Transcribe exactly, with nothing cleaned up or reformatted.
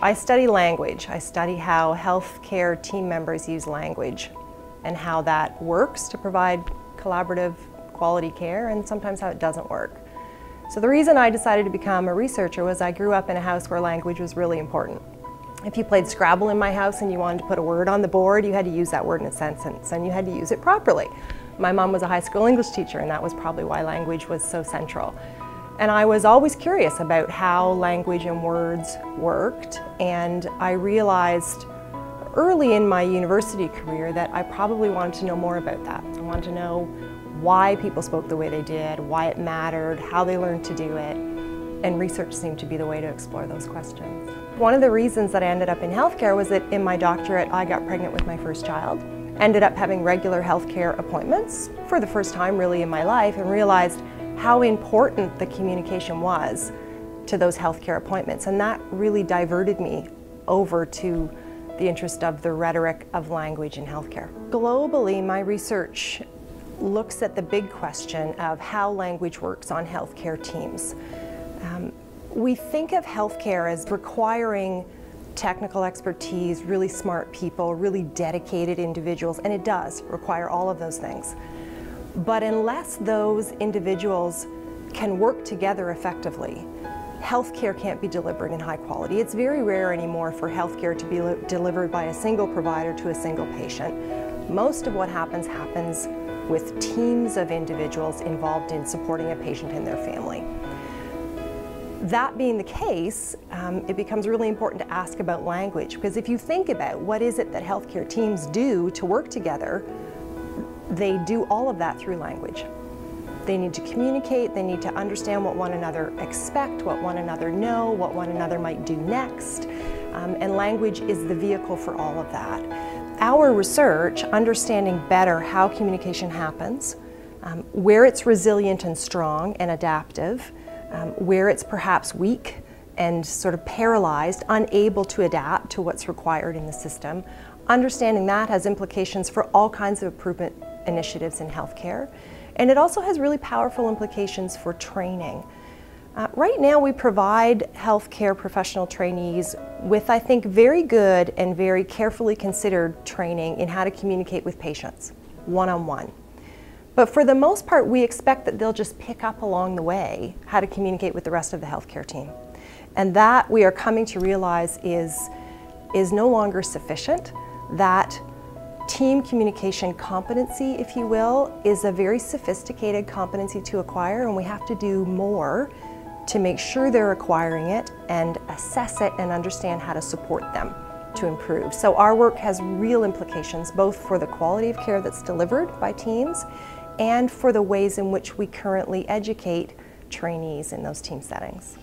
I study language. I study how healthcare team members use language and how that works to provide collaborative quality care, and sometimes how it doesn't work. So the reason I decided to become a researcher was I grew up in a house where language was really important. If you played Scrabble in my house and you wanted to put a word on the board, you had to use that word in a sentence and you had to use it properly. My mom was a high school English teacher, and that was probably why language was so central. And I was always curious about how language and words worked, and I realized early in my university career that I probably wanted to know more about that. I wanted to know why people spoke the way they did, why it mattered, how they learned to do it, and research seemed to be the way to explore those questions. One of the reasons that I ended up in healthcare was that in my doctorate I got pregnant with my first child, ended up having regular healthcare appointments for the first time really in my life, and realized how important the communication was to those healthcare appointments. And that really diverted me over to the interest of the rhetoric of language in healthcare. Globally, my research looks at the big question of how language works on healthcare teams. Um, we think of healthcare as requiring technical expertise, really smart people, really dedicated individuals, and it does require all of those things. But unless those individuals can work together effectively, healthcare can't be delivered in high quality. It's very rare anymore for healthcare to be delivered by a single provider to a single patient. Most of what happens happens with teams of individuals involved in supporting a patient and their family. That being the case, um, it becomes really important to ask about language, because if you think about what is it that healthcare teams do to work together, they do all of that through language. They need to communicate, they need to understand what one another expect, what one another know, what one another might do next, um, and language is the vehicle for all of that. Our research, understanding better how communication happens, um, where it's resilient and strong and adaptive, um, where it's perhaps weak and sort of paralyzed, unable to adapt to what's required in the system, understanding that has implications for all kinds of improvement initiatives in healthcare. And it also has really powerful implications for training. Uh, right now we provide healthcare professional trainees with, I think, very good and very carefully considered training in how to communicate with patients one-on-one. But for the most part, we expect that they'll just pick up along the way how to communicate with the rest of the healthcare team. And that, we are coming to realize, is, is no longer sufficient. That team communication competency, if you will, is a very sophisticated competency to acquire, and we have to do more to make sure they're acquiring it and assess it and understand how to support them to improve. So our work has real implications both for the quality of care that's delivered by teams and for the ways in which we currently educate trainees in those team settings.